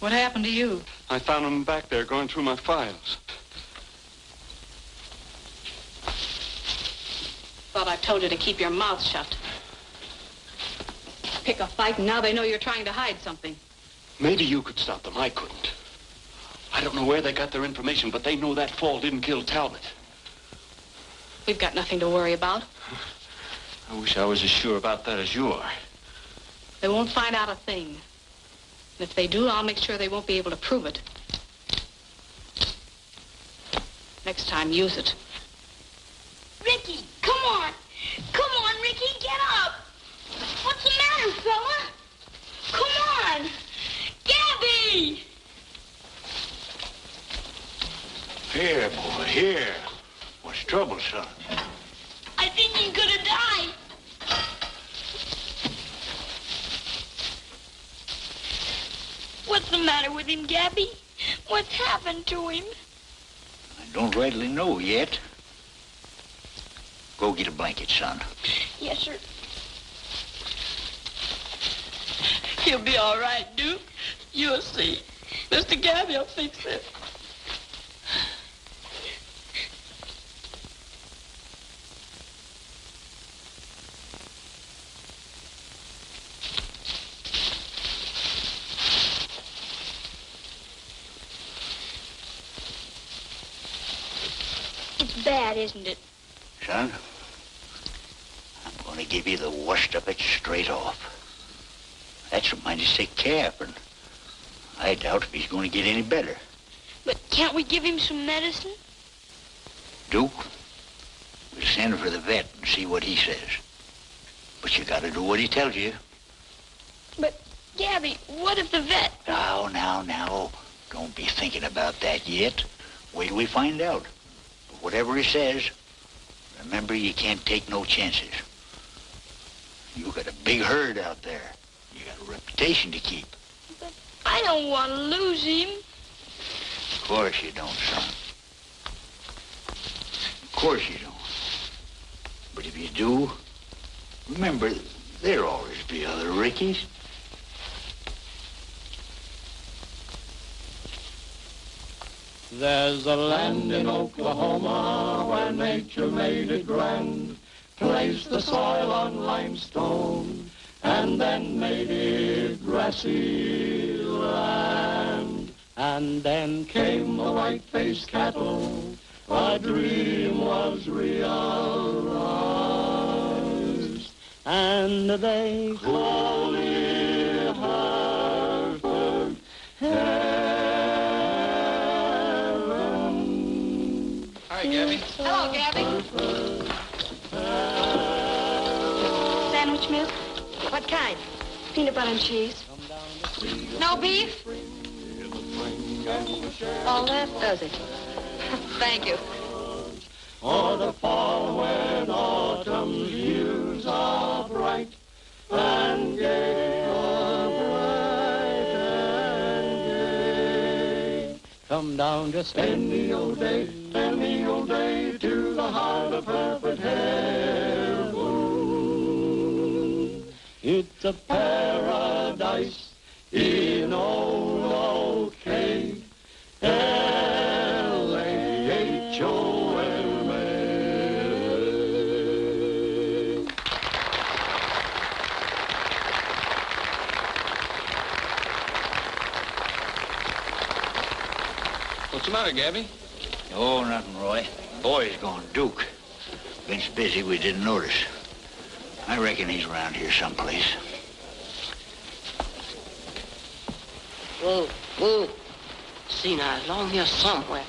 What happened to you? I found them back there going through my files. Thought I told you to keep your mouth shut. Pick a fight and now they know you're trying to hide something. Maybe you could stop them. I couldn't. I don't know where they got their information, but they know that fall didn't kill Talbot. We've got nothing to worry about. I wish I was as sure about that as you are. They won't find out a thing. And if they do, I'll make sure they won't be able to prove it. Next time, use it. Ricky, come on. Come on, Ricky, get up. What's the matter, fella? Come on. Gabby! Here, boy, here. What's trouble, son? I think he's gonna die. What's the matter with him, Gabby? What's happened to him? I don't rightly know yet. Go get a blanket, son. Yes, sir. He'll be all right, Duke. You'll see. Mister Gabby will fix it. It's bad, isn't it? Son, I'm going to give you the worst of it straight off. That's a mighty sick calf, and I doubt if he's going to get any better. But can't we give him some medicine? Duke, we'll send for the vet and see what he says. But you got to do what he tells you. But, Gabby, what if the vet... Now, now, now, don't be thinking about that yet. Wait till we find out. But whatever he says, remember, you can't take no chances. You got a big herd out there. You got a reputation to keep. But I don't want to lose him. Of course you don't, son. Of course you don't. But if you do, remember, there'll always be other Rickies. There's a land in Oklahoma where nature made it grand, placed the soil on limestone, and then made it grassy land. And then came the white-faced cattle, our dream was realized, and they called it Hereford. Hi, Gabby. Hello, Gabby. Sandwich milk? What kind? Peanut butter and cheese. No beef? All that does it. Thank you. Or the fall when autumn's hues are bright and gay, are bright and gay. Come down to spend the old day, any old day to the heart of Hereford Heaven. It's a paradise in old O K. What's the matter, Gabby? Oh, nothing, Roy. Boy's gone, Duke. Been so busy we didn't notice. I reckon he's around here someplace. Whoa, whoa. Seen her along here somewhere.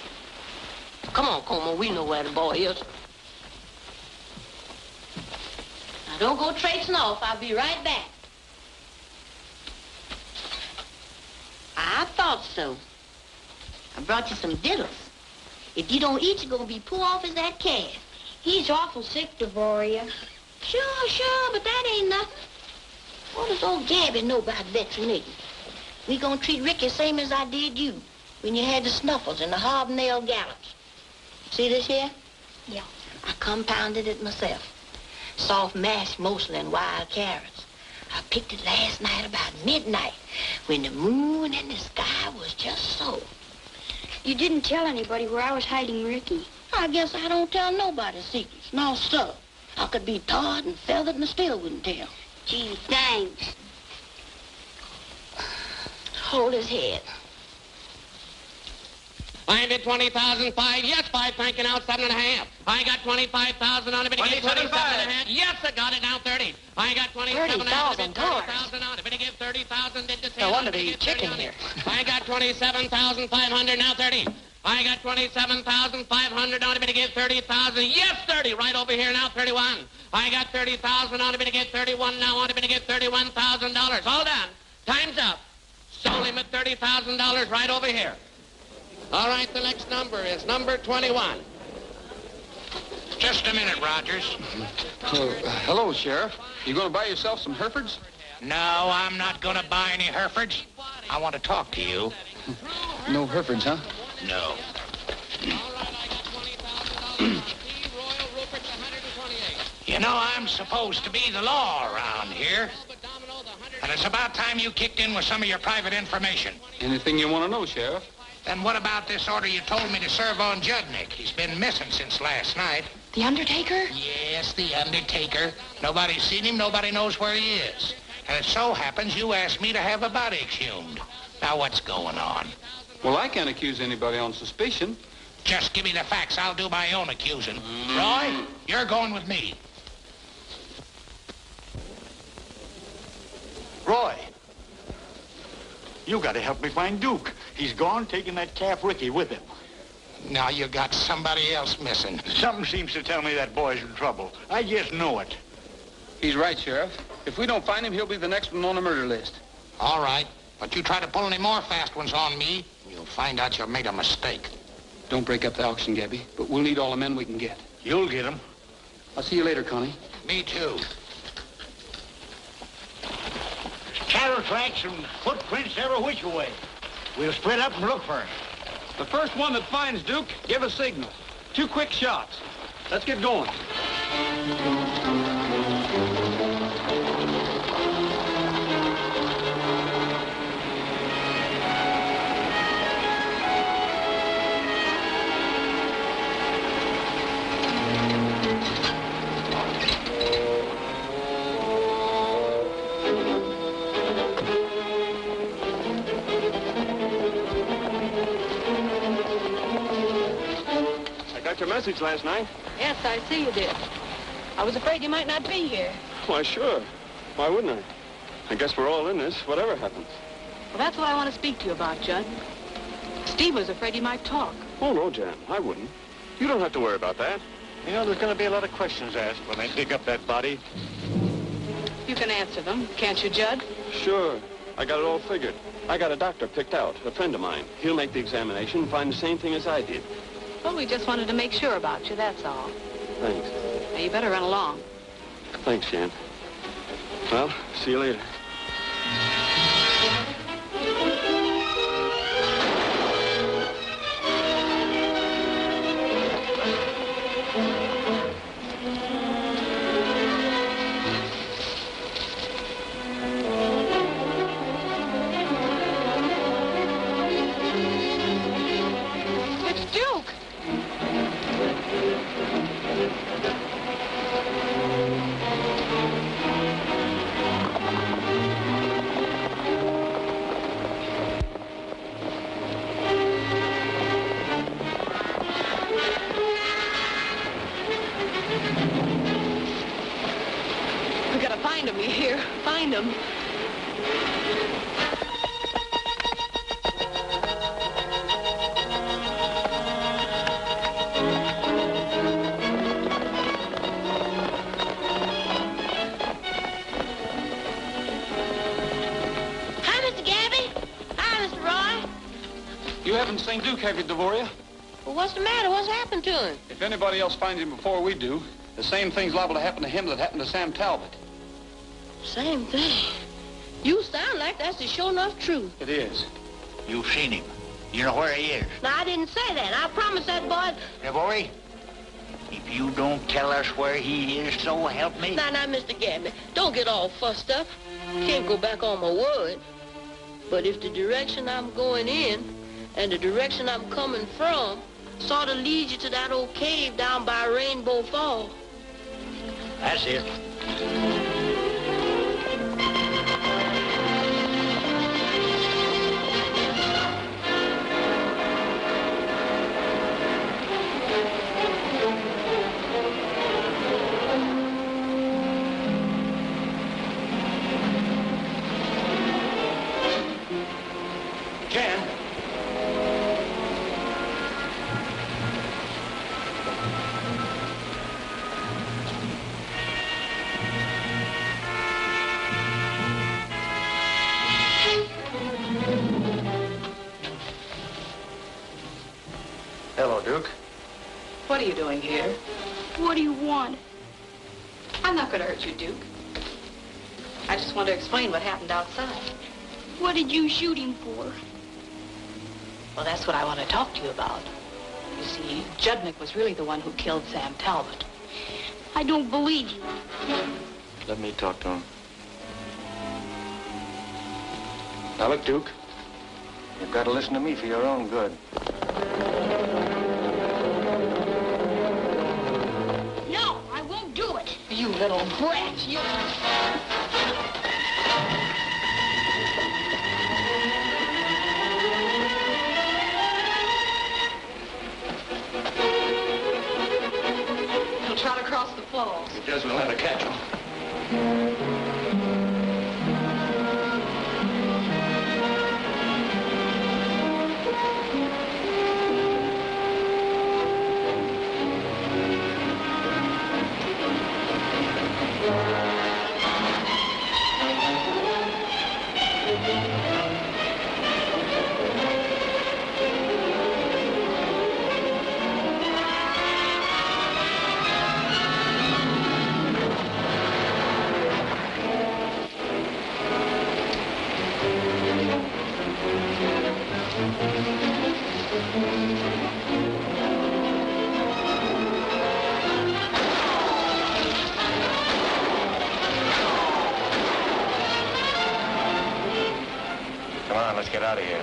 Come on, Como, we know where the boy is. Now, don't go traipsing off. I'll be right back. I thought so. I brought you some diddles. If you don't eat, you're going to be poor off as that calf. He's awful sick, DeVoria. Sure, sure, but that ain't nothing. What does old Gabby know about veterinary? We going to treat Ricky same as I did you when you had the snuffles and the hobnail gallops. See this here? Yeah. I compounded it myself. Soft mash mostly and wild carrots. I picked it last night about midnight when the moon and the sky was just so. You didn't tell anybody where I was hiding Ricky. I guess I don't tell nobody's secrets. No, sir. I could be tarred and feathered and I still wouldn't tell. Gee, thanks. Hold his head. I did twenty thousand five. Yes, five cranking out seven and a half. I got twenty-five thousand on it. But he gave twenty-seven and a half. Yes, I got it now, thirty. I got twenty-seven and a half. thirty thousand on it. But he gave thirty thousand. Did the same. No wonder they chicken here. I got twenty-seven thousand five hundred now, thirty. I got twenty-seven thousand five hundred on it. But he gave thirty thousand. Yes, thirty. Right over here now, thirty-one. I got thirty thousand on it. But he gave thirty-one now on it. But he gave thirty-one thousand dollars. All done. Time's up. Sold him at thirty thousand dollars right over here. All right, the next number is number twenty-one. Just a minute, Rogers. Uh, hello, Sheriff. You going to buy yourself some Herefords? No, I'm not going to buy any Herefords. I want to talk to you. No Herefords, huh? No. You know, I'm supposed to be the law around here. And it's about time you kicked in with some of your private information. Anything you want to know, Sheriff? Then what about this order you told me to serve on Judd, Nick? He's been missing since last night. The undertaker? Yes, the undertaker. Nobody's seen him, nobody knows where he is. And it so happens you asked me to have a body exhumed. Now what's going on? Well, I can't accuse anybody on suspicion. Just give me the facts. I'll do my own accusing. Roy, you're going with me. Roy, you got to help me find Duke. He's gone taking that calf Ricky with him. Now you got somebody else missing. Something seems to tell me that boy's in trouble. I just know it. He's right, Sheriff. If we don't find him, he'll be the next one on the murder list. All right. But you try to pull any more fast ones on me, you'll find out you made a mistake. Don't break up the auction, Gabby, but we'll need all the men we can get. You'll get them. I'll see you later, Connie. Me too. Cattle tracks and footprints every which way. We'll split up and look for him. The first one that finds Duke, give a signal. Two quick shots. Let's get going. Your message last night? Yes, I see you did. I was afraid you might not be here. Why, sure. Why wouldn't I? I guess we're all in this, whatever happens. Well, that's what I want to speak to you about, Judd. Steve was afraid you might talk. Oh, no, Jan, I wouldn't. You don't have to worry about that. You know, there's going to be a lot of questions asked when they dig up that body. You can answer them, can't you, Judd? Sure. I got it all figured. I got a doctor picked out, a friend of mine. He'll make the examination, find the same thing as I did. Well, we just wanted to make sure about you, that's all. Thanks. Now, you better run along. Thanks, Jan. Well, see you later. Duke, have you, DeVoria? Well, what's the matter? What's happened to him? If anybody else finds him before we do, the same thing's liable to happen to him that happened to Sam Talbot. Same thing? You sound like that's the sure enough truth. It is. You've seen him. You know where he is. Now, I didn't say that. I promised that boy... DeVoria, if you don't tell us where he is, so help me... Now, now, Mister Gabby, don't get all fussed up. Can't go back on my word. But if the direction I'm going in... and the direction I'm coming from sort of leads you to that old cave down by Rainbow Falls. That's it. What are you doing here? What do you want? I'm not going to hurt you, Duke. I just want to explain what happened outside. What did you shoot him for? Well, that's what I want to talk to you about. You see, Judnick was really the one who killed Sam Talbot. I don't believe you. Let me talk to him. Now, look, Duke. You've got to listen to me for your own good. You little brat, you... and let her catch him. Get out of here.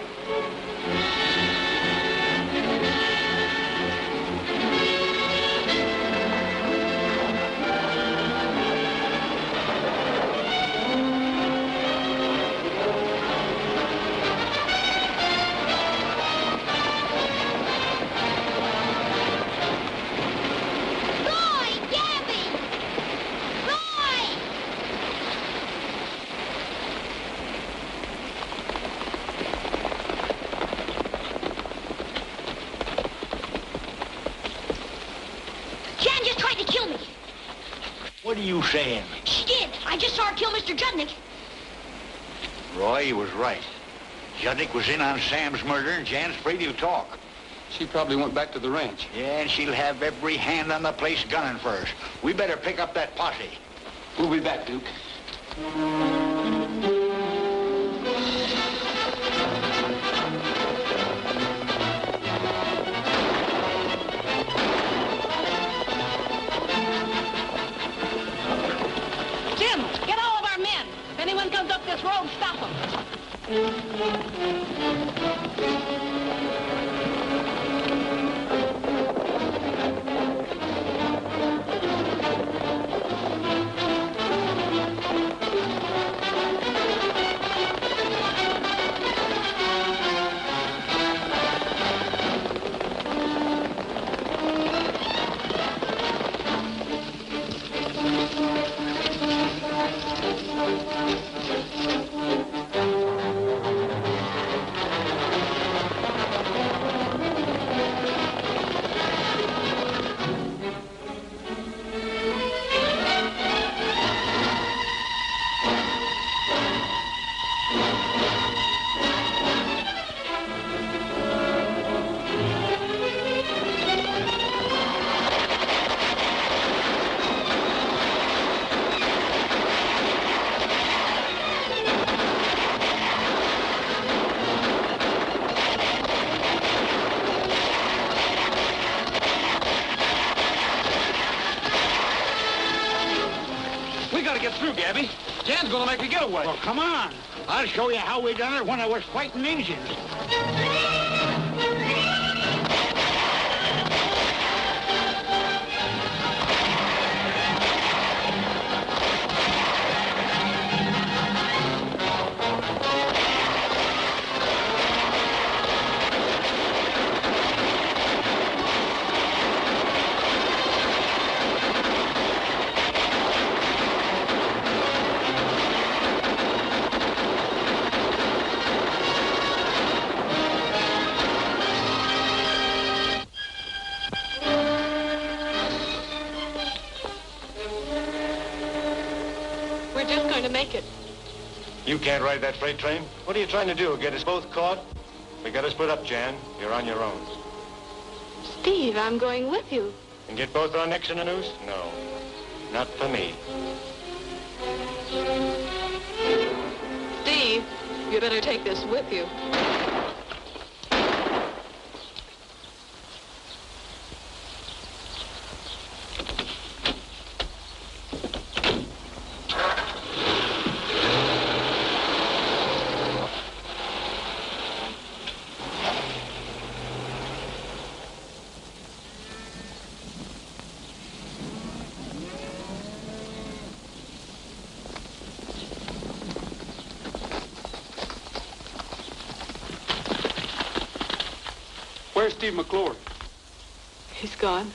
You saying? She did. I just saw her kill Mister Judnick. Roy, you was right. Judnick was in on Sam's murder, and Jan's free to talk. She probably went back to the ranch. Yeah, and she'll have every hand on the place gunning for us. We better pick up that posse. We'll be back, Duke. Gonna make a getaway. Well, come on. I'll show you how we done it when I was fighting Indians. You can't ride that freight train? What are you trying to do, get us both caught? We gotta split up, Jan. You're on your own. Steve, I'm going with you. And get both our necks in a noose? No, not for me. Steve, you better take this with you. Where's Steve McClory? He's gone.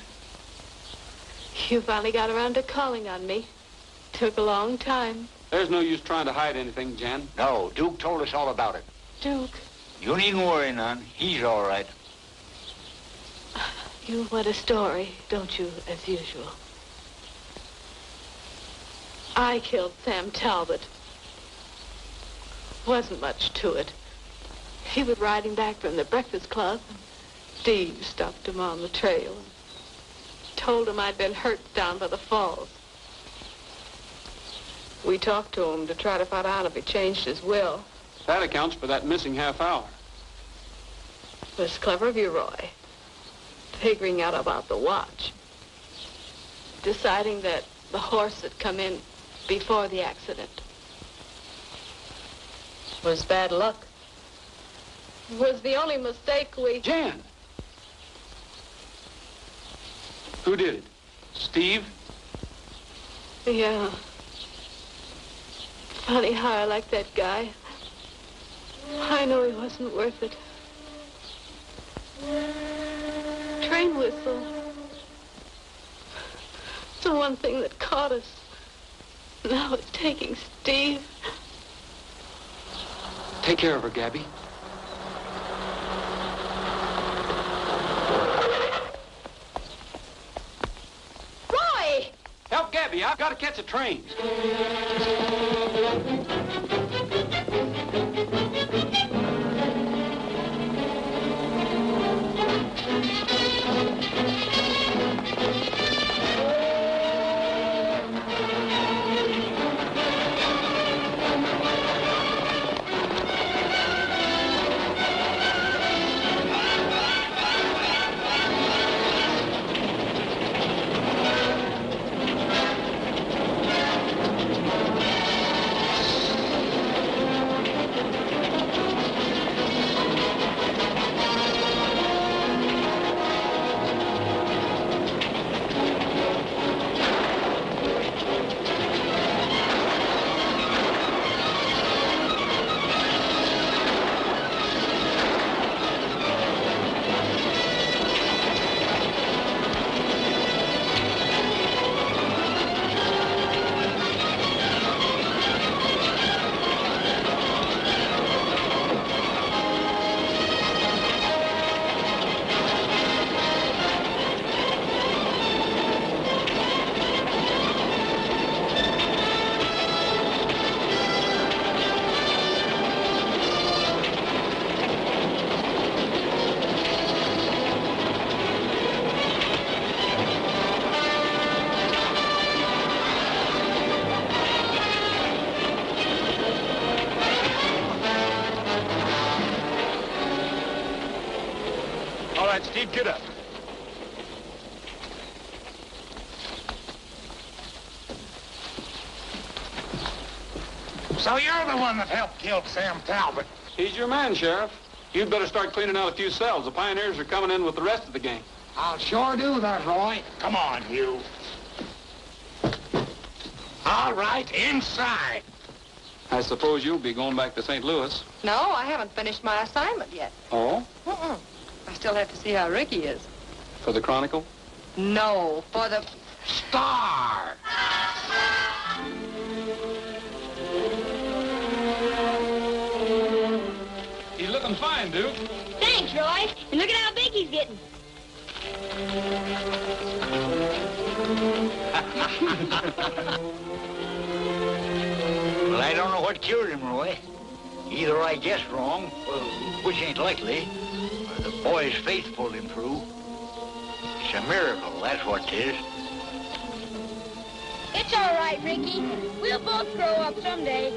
You finally got around to calling on me. Took a long time. There's no use trying to hide anything, Jan. No, Duke told us all about it. Duke? You needn't worry none. He's all right. You want a story, don't you, as usual? I killed Sam Talbot. Wasn't much to it. He was riding back from the Breakfast Club. Steve stopped him on the trail. Told him I'd been hurt down by the falls. We talked to him to try to find out if he changed his will. That accounts for that missing half hour. It was clever of you, Roy. Figuring out about the watch. Deciding that the horse had come in before the accident. Was bad luck. Was the only mistake we... Jan! Who did it? Steve? Yeah. Funny how I like that guy. I know he wasn't worth it. Train whistle. It's the one thing that caught us. Now it's taking Steve. Take care of her, Gabby. Roy! Help Gabby, I've got to catch a train. Steve, get up. So you're the one that helped kill Sam Talbot. He's your man, Sheriff. You'd better start cleaning out a few cells. The pioneers are coming in with the rest of the gang. I'll sure do that, Roy. Come on, you. All right, inside. I suppose you'll be going back to Saint Louis. No, I haven't finished my assignment yet. Oh? Uh-uh. I still have to see how Ricky is. For the Chronicle? No, for the Star. He's looking fine, Duke. Thanks, Roy. And look at how big he's getting. Well, I don't know what cured him, Roy. Either I guessed wrong, which ain't likely. The boy's faith pulled him through. It's a miracle, that's what it is. It's all right, Ricky. We'll both grow up someday.